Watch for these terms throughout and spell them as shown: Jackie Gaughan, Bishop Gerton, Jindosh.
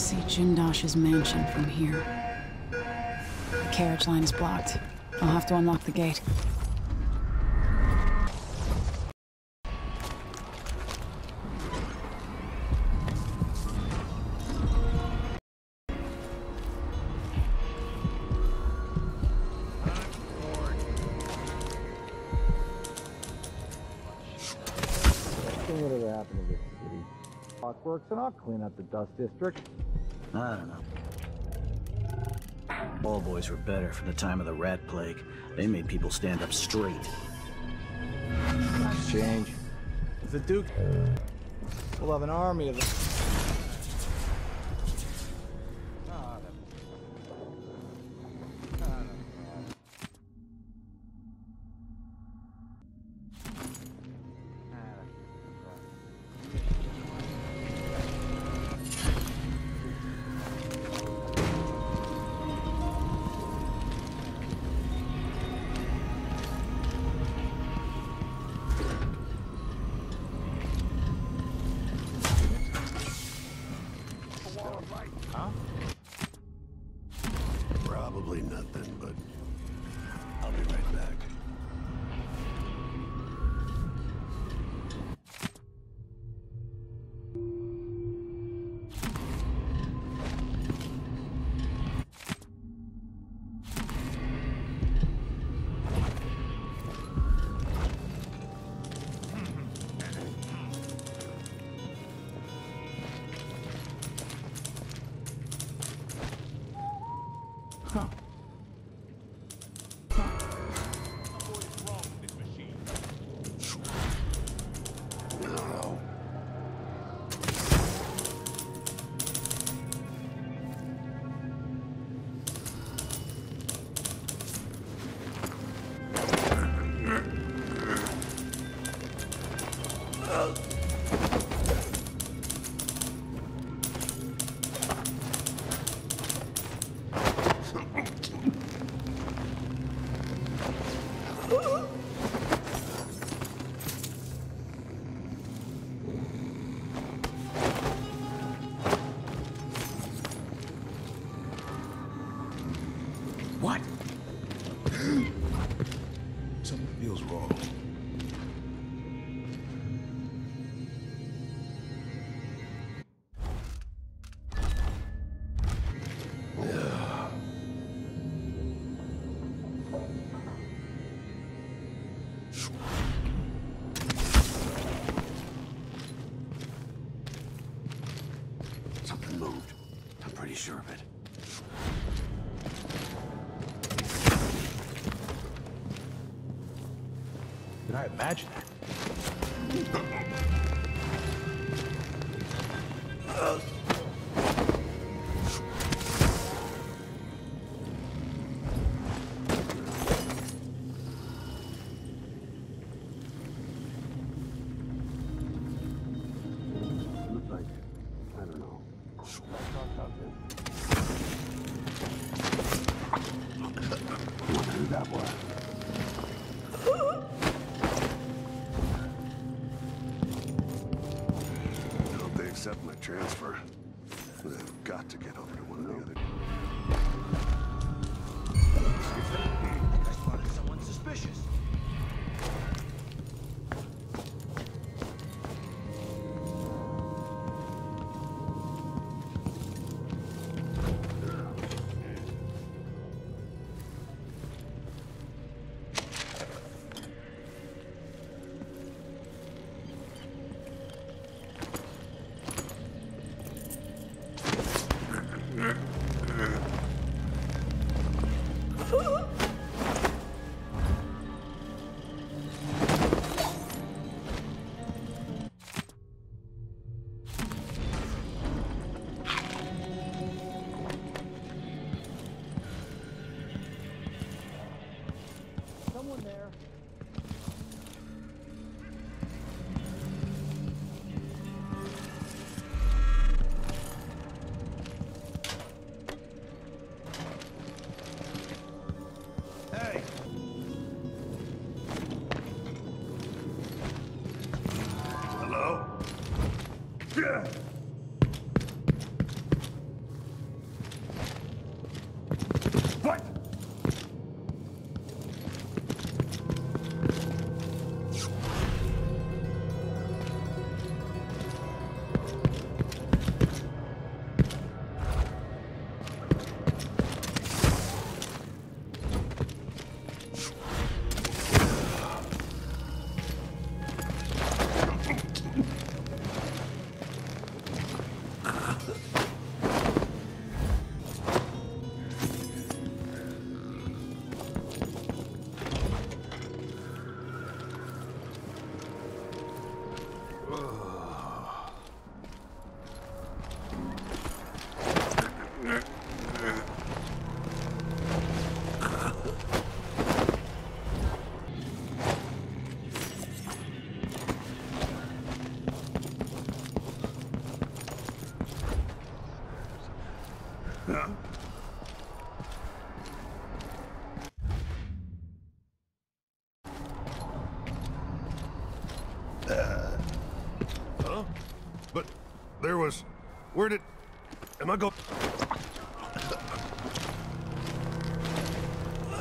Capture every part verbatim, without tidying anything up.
see Jindosh's mansion from here. The carriage line is blocked. I'll have to unlock the gate. Whatever happened to this city? Clockworks, and I'll clean up the dust district. I don't know. Ball boys were better from the time of the rat plague. They made people stand up straight. Times change. If the Duke, we'll have an army of them. Huh? Probably nothing, but I'll be right back. Huh. Huh. What is wrong with this machine? No. Oh. What? Something feels wrong. Something moved. I'm pretty sure of it. Did I imagine that? Accept my transfer. I've got to get over to one of the other. I spotted someone suspicious. Someone there. Hello? Yeah. Huh? But there was... Where did... Am I going...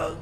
Um.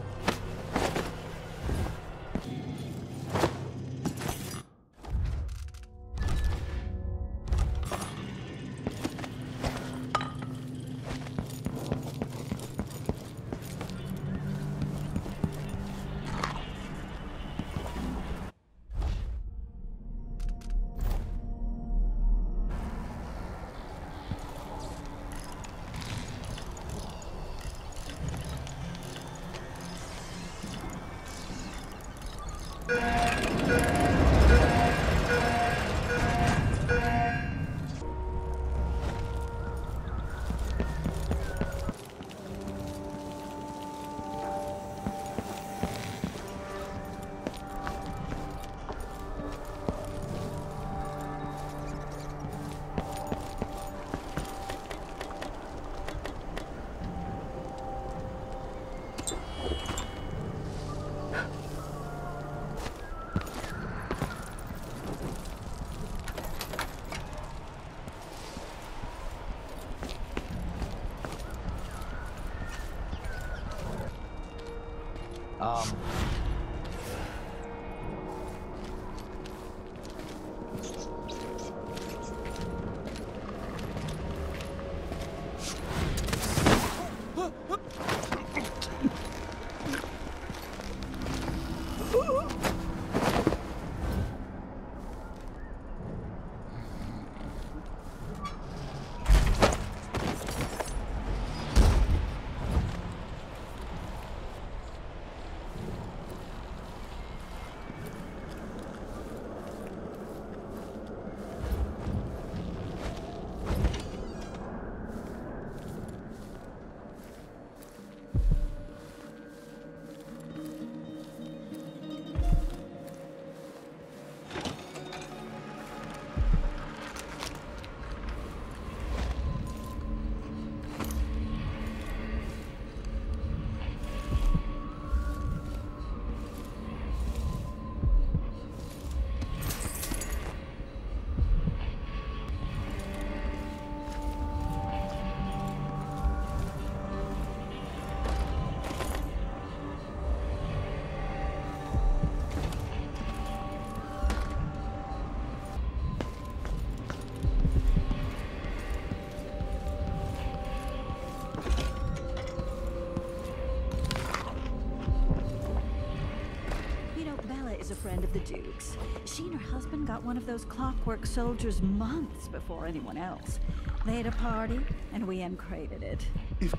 Friend of the Duke's. She and her husband got one of those clockwork soldiers months before anyone else. They had a party, and we uncrated it. If Are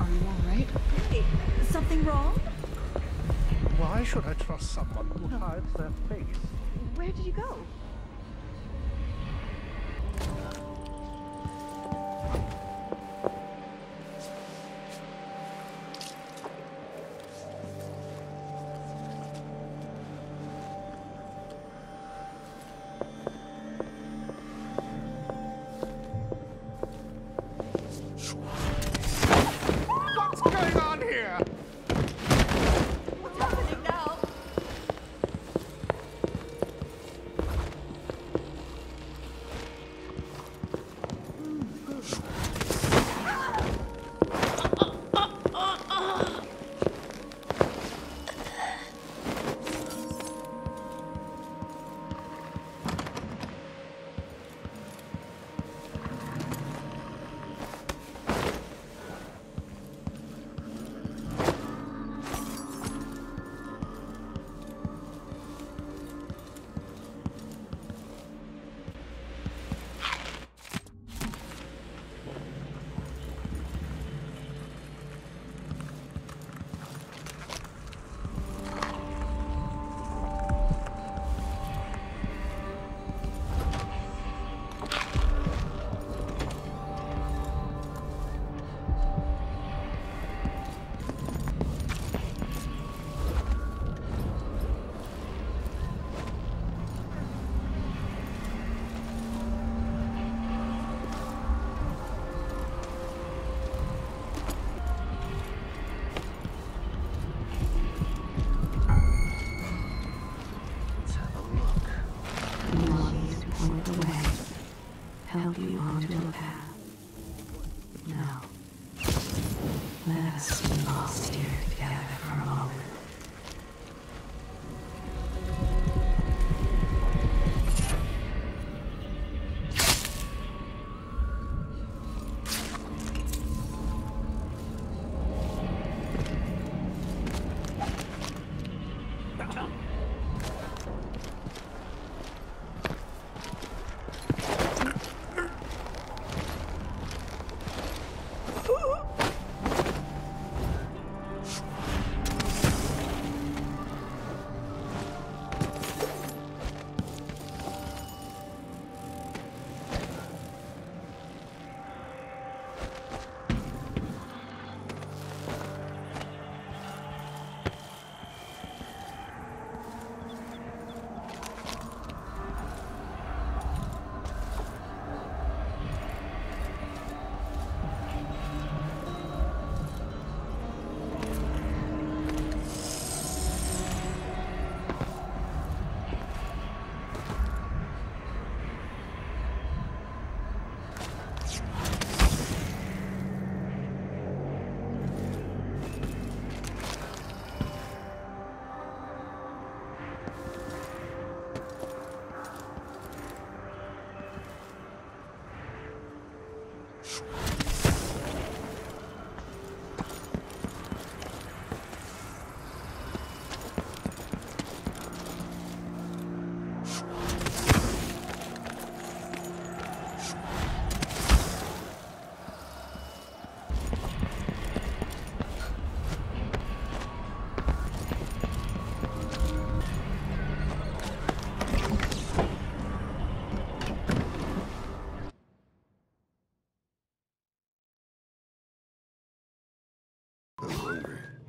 you all right? Hey, something wrong? Why should I trust someone who hides their face? Where did you go? What's happening now?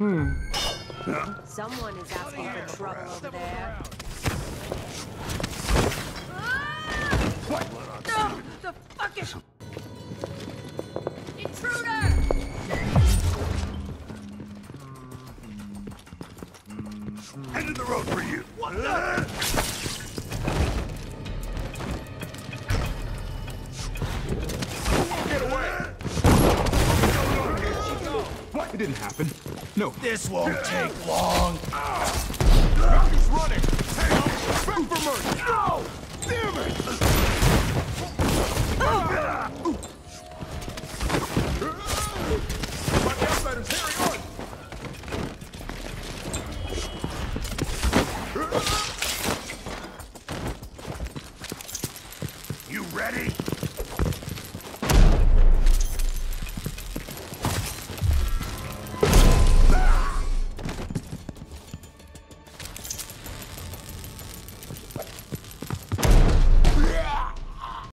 Hmm. Someone is asking for trouble over there. What? No! The fuck is... Intruder! Head in the road for you! What the... It didn't happen. No. This won't take long. Uh, He's running. Hey, respect for mercy. No! Damn it! Uh, uh, uh, uh, uh, uh, uh,